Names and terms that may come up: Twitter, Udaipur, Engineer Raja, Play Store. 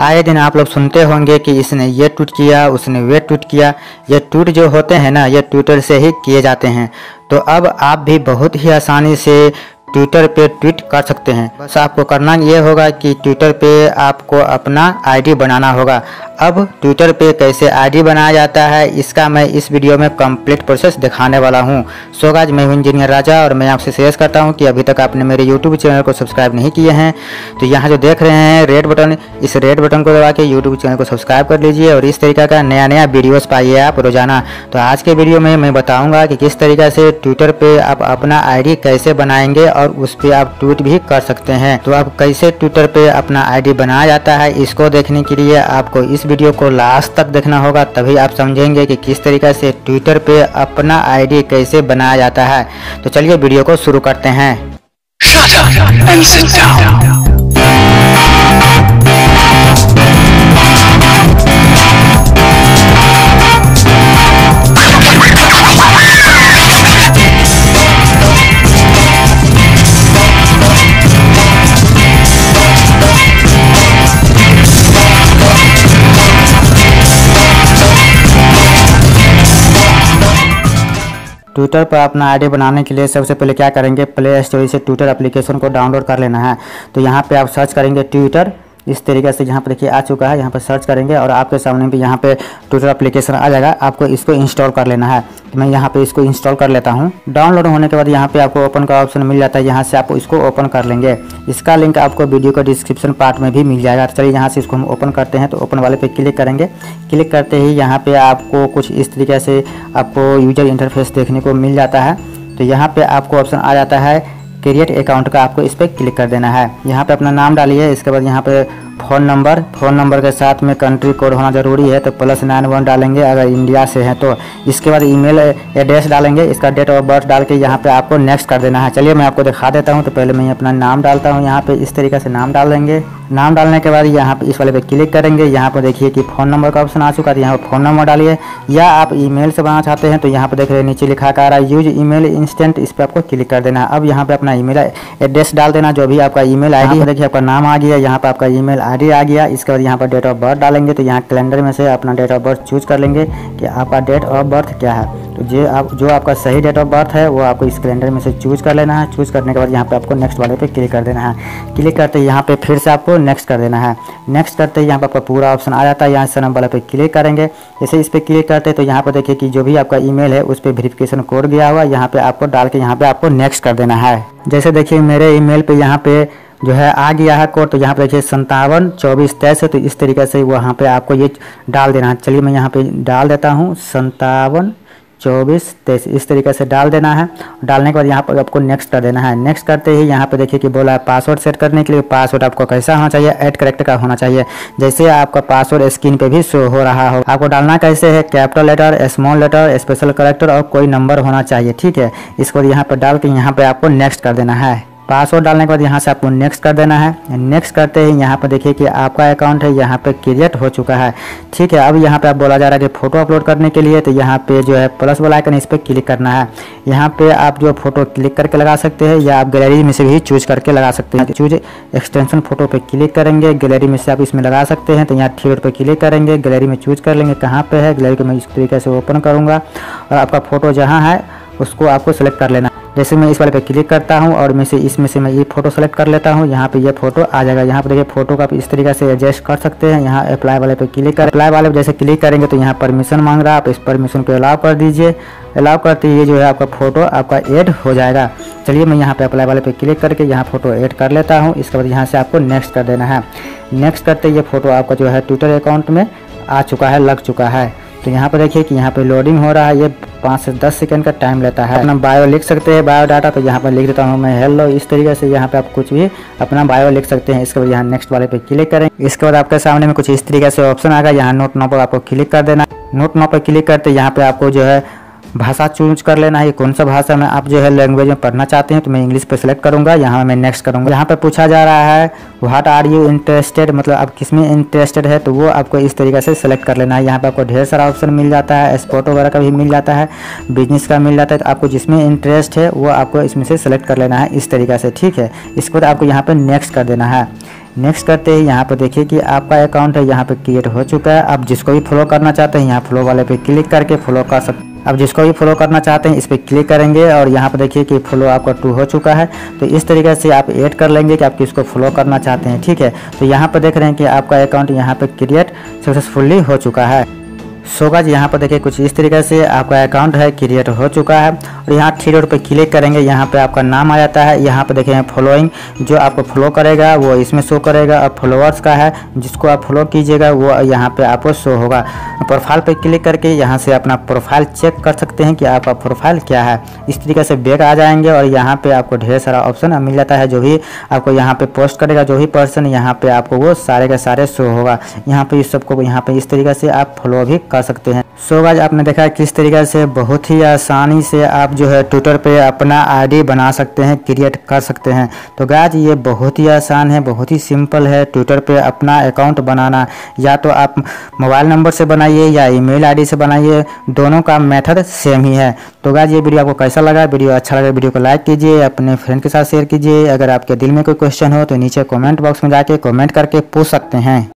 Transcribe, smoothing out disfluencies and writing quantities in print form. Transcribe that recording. आए दिन आप लोग सुनते होंगे कि इसने ये ट्वीट किया, उसने वे ट्वीट किया। ये ट्वीट जो होते हैं ना, ये ट्विटर से ही किए जाते हैं। तो अब आप भी बहुत ही आसानी से ट्विटर पे ट्वीट कर सकते हैं। बस आपको करना ये होगा कि ट्विटर पे आपको अपना आईडी बनाना होगा। अब ट्विटर पे कैसे आईडी बनाया जाता है, इसका मैं इस वीडियो में कंप्लीट प्रोसेस दिखाने वाला हूँ। सो गाइस, मैं हूँ इंजीनियर राजा और मैं आपसे शेयर करता हूँ कि अभी तक आपने मेरे यूट्यूब चैनल को सब्सक्राइब नहीं किए हैं तो यहाँ जो देख रहे हैं रेड बटन, इस रेड बटन को दबा के यूट्यूब चैनल को सब्सक्राइब कर लीजिए और इस तरीके का नया नया वीडियोज़ पाइए आप रोजाना। तो आज के वीडियो में मैं बताऊँगा कि किस तरीके से ट्विटर पर आप अपना आईडी कैसे बनाएंगे और उस पर आप ट्वीट भी कर सकते हैं। तो आप कैसे ट्विटर पे अपना आईडी बनाया जाता है, इसको देखने के लिए आपको इस वीडियो को लास्ट तक देखना होगा, तभी आप समझेंगे कि किस तरीके से ट्विटर पे अपना आईडी कैसे बनाया जाता है। तो चलिए वीडियो को शुरू करते हैं। ट्विटर पर अपना आईडी बनाने के लिए सबसे पहले क्या करेंगे, प्ले स्टोर से ट्विटर एप्लीकेशन को डाउनलोड कर लेना है। तो यहाँ पे आप सर्च करेंगे ट्विटर, इस तरीके से यहाँ पर देखिए आ चुका है। यहाँ पर सर्च करेंगे और आपके सामने भी यहाँ पे ट्विटर एप्लीकेशन आ जाएगा। आपको इसको इंस्टॉल कर लेना है। मैं यहाँ पे इसको इंस्टॉल कर लेता हूँ। डाउनलोड होने के बाद यहाँ पे आपको ओपन का ऑप्शन मिल जाता है, यहाँ से आप इसको ओपन कर लेंगे। इसका लिंक आपको वीडियो का डिस्क्रिप्शन पार्ट में भी मिल जाएगा। चलिए यहाँ से इसको हम ओपन करते हैं। तो ओपन वाले पे क्लिक करेंगे। क्लिक करते ही यहाँ पे आपको कुछ इस तरीके से आपको यूजर इंटरफेस देखने को मिल जाता है। तो यहाँ पे आपको ऑप्शन आ जाता है क्रिएट अकाउंट का, आपको इस पर क्लिक कर देना है। यहाँ पे अपना नाम डालिए, इसके बाद यहाँ पे फ़ोन नंबर के साथ में कंट्री कोड होना ज़रूरी है, तो +91 डालेंगे अगर इंडिया से हैं तो। इसके बाद ईमेल एड्रेस डालेंगे, इसका डेट ऑफ बर्थ डाल के यहाँ पे आपको नेक्स्ट कर देना है। चलिए मैं आपको दिखा देता हूँ। तो पहले मैं अपना नाम डालता हूँ। यहाँ पे इस तरीके से नाम डाल देंगे। नाम डालने के बाद यहाँ पे इस वाले पे क्लिक करेंगे। यहाँ पर देखिए कि फ़ोन नंबर का ऑप्शन आ चुका है, यहाँ पर फ़ोन नंबर डालिए। या आप ईमेल से बनाना चाहते हैं तो यहाँ पर देख रहे हैं नीचे लिखा आ रहा है यूज ईमेल इंस्टेंट, इस पर आपको क्लिक कर देना है। अब यहाँ पर अपना ईमेल एड्रेस डाल देना, जो भी आपका ईमेल आईडी है। देखिए आपका नाम आ गया, यहाँ पर आपका ईमेल आईडी आ गया। इसके बाद यहाँ पर डेट ऑफ बर्थ डालेंगे। तो यहाँ कैलेंडर में से अपना डेट ऑफ बर्थ चूज कर लेंगे कि आपका डेट ऑफ बर्थ क्या है। तो जो आपका सही डेट ऑफ बर्थ है वो आपको इस कैलेंडर में से चूज कर लेना है। चूज करने के बाद यहाँ पे आपको नेक्स्ट वाले पे क्लिक कर देना है। क्लिक करते यहाँ पे फिर से आपको नेक्स्ट कर देना है। नेक्स्ट करते यहाँ पर आपका पूरा ऑप्शन आ जाता है। यहाँ से नंबर पे क्लिक करेंगे। जैसे इस पर क्लिक करते तो यहाँ पर देखिए कि जो भी आपका ईमेल है उस पर वेरिफिकेशन कोड गया हुआ, यहाँ पर आपको डाल के यहाँ पर आपको नेक्स्ट कर देना है। जैसे देखिए मेरे ईमेल पे यहाँ पे जो है आ गया है कोड। तो यहाँ पे देखिए 57 24 23 है, तो इस तरीके से वहाँ पे आपको ये डाल देना है। चलिए मैं यहाँ पे डाल देता हूँ 57 24 23, इस तरीके से डाल देना है। डालने के बाद यहाँ पर आपको नेक्स्ट कर देना है। नेक्स्ट करते ही यहाँ पे देखिए कि बोला है पासवर्ड सेट करने के लिए। पासवर्ड आपको कैसा होना चाहिए, 8 कैरेक्टर का होना चाहिए। जैसे आपका पासवर्ड स्क्रीन पे भी शो हो रहा हो। आपको डालना कैसे है, capital letter, small letter, special character और कोई नंबर होना चाहिए, ठीक है। इसको यहाँ पर डाल के यहाँ पर आपको नेक्स्ट कर देना है। पासवर्ड डालने के बाद यहाँ से आपको नेक्स्ट कर देना है। नेक्स्ट करते ही यहाँ पर देखिए कि आपका अकाउंट है यहाँ पे क्रिएट हो चुका है, ठीक है। अब यहाँ पे आप बोला जा रहा है कि फ़ोटो अपलोड करने के लिए, तो यहाँ पे जो है प्लस वाला आइकन, इस पर क्लिक करना है। यहाँ पे आप जो फ़ोटो क्लिक करके लगा सकते हैं या आप गैलरी में से भी चूज करके लगा सकते हैं। चूज एक्सटेंशन फ़ोटो पर क्लिक करेंगे, गैलरी में से आप इसमें लगा सकते हैं। तो यहाँ थ्रेड पर क्लिक करेंगे, गैलरी में चूज कर लेंगे कहाँ पर है। गैलरी को मैं इस तरीके से ओपन करूँगा और आपका फ़ोटो जहाँ है उसको आपको सेलेक्ट कर लेना है। जैसे मैं इस वाले पे क्लिक करता हूँ और इसमें से मैं ये फ़ोटो सेलेक्ट कर लेता हूँ। यहाँ पे ये फ़ोटो आ जाएगा। यहाँ पर देखिए फ़ोटो का आप इस तरीके से एडजस्ट कर सकते हैं। यहाँ अप्लाई वाले पे क्लिक कर, अप्लाई वाले पे जैसे क्लिक करेंगे तो यहाँ परमिशन मांग रहा है। आप इस परमिशन पे अलाउ कर दीजिए। अलाउ करते ही जो है आपका फ़ोटो आपका ऐड हो जाएगा। चलिए मैं यहाँ पे अप्लाई वाले पे क्लिक करके यहाँ फ़ोटो ऐड कर लेता हूँ। इसके बाद यहाँ से आपको नेक्स्ट कर देना है। नेक्स्ट करते ये फ़ोटो आपका जो है ट्विटर अकाउंट में आ चुका है, लग चुका है। तो यहाँ पर देखिए कि यहाँ पे लोडिंग हो रहा है, ये 5 से 10 सेकंड का टाइम लेता है। अपना बायो लिख सकते हैं, बायोडाटा। तो यहाँ पर लिख देता हूँ मैं हेलो। इस तरीके से यहाँ पे आप कुछ भी अपना बायो लिख सकते हैं। इसके बाद यहाँ नेक्स्ट वाले पे क्लिक करें। इसके बाद आपके सामने में कुछ इस तरीके से ऑप्शन आएगा। यहाँ नोट नाउ पर आपको क्लिक कर देना। नोट नाउ पर क्लिक करते यहाँ पे आपको जो है भाषा चूज कर लेना है, कौन सा भाषा में आप जो है लैंग्वेज में पढ़ना चाहते हैं। तो मैं इंग्लिश पे सेलेक्ट करूँगा, यहाँ मैं नेक्स्ट करूँगा। यहाँ पे पूछा जा रहा है व्हाट आर यू इंटरेस्टेड, मतलब आप किस में इंटरेस्टेड है, तो वो आपको इस तरीके से सेलेक्ट कर लेना है। यहाँ पे आपको ढेर सारा ऑप्शन मिल जाता है, स्पोर्ट वगैरह का भी मिल जाता है, बिजनेस का मिल जाता है। तो आपको जिसमें इंटरेस्ट है वो आपको इसमें से सेलेक्ट कर लेना है इस तरीके से, ठीक है। इसके बाद आपको यहाँ पर नेक्स्ट कर देना है। नेक्स्ट करते हैं यहाँ पर देखिए कि आपका अकाउंट है यहाँ पे क्रिएट हो चुका है। आप जिसको भी फॉलो करना चाहते हैं यहाँ फॉलो वाले पे क्लिक करके फॉलो कर सकते। अब जिसको भी फॉलो करना चाहते हैं इस पर क्लिक करेंगे और यहाँ पर देखिए कि फॉलो आपका 2 हो चुका है। तो इस तरीके से आप ऐड कर लेंगे कि आप किसको फॉलो करना चाहते हैं, ठीक है। तो यहाँ पर देख रहे हैं कि आपका अकाउंट यहाँ पर क्रिएट सक्सेसफुली हो चुका है। सो गाइस यहाँ पर देखिए कुछ इस तरीके से आपका अकाउंट है क्रिएट हो चुका है। और यहाँ थ्री डॉट पर क्लिक करेंगे, यहाँ पे आपका नाम आ जाता है। यहाँ पे देखें फॉलोइंग, जो आपको फॉलो करेगा वो इसमें शो करेगा और फॉलोअर्स का है जिसको आप फॉलो कीजिएगा वो यहाँ पे आपको शो होगा। प्रोफाइल पर क्लिक करके यहाँ से अपना प्रोफाइल चेक कर सकते हैं कि आपका प्रोफाइल क्या है। इस तरीके से बैक आ जाएंगे और यहाँ पर आपको ढेर सारा ऑप्शन मिल जाता है। जो भी आपको यहाँ पर पोस्ट करेगा जो भी पर्सन, यहाँ पर आपको वो सारे के सारे शो होगा। यहाँ पर इस सबको यहाँ पर इस तरीके से आप फॉलो भी सकते हैं। सो गाइस आपने देखा किस तरीके से बहुत ही आसानी से आप जो है ट्विटर पे अपना आईडी बना सकते हैं, क्रिएट कर सकते हैं। तो गाइस ये बहुत ही आसान है, बहुत ही सिंपल है ट्विटर पे अपना अकाउंट बनाना। या तो आप मोबाइल नंबर से बनाइए या ईमेल आईडी से बनाइए, दोनों का मेथड सेम ही है। तो गाइस ये वीडियो आपको कैसा लगा, वीडियो अच्छा लगा वीडियो को लाइक कीजिए, अपने फ्रेंड के साथ शेयर कीजिए। अगर आपके दिल में कोई क्वेश्चन हो तो नीचे कॉमेंट बॉक्स में जाके कॉमेंट करके पूछ सकते हैं।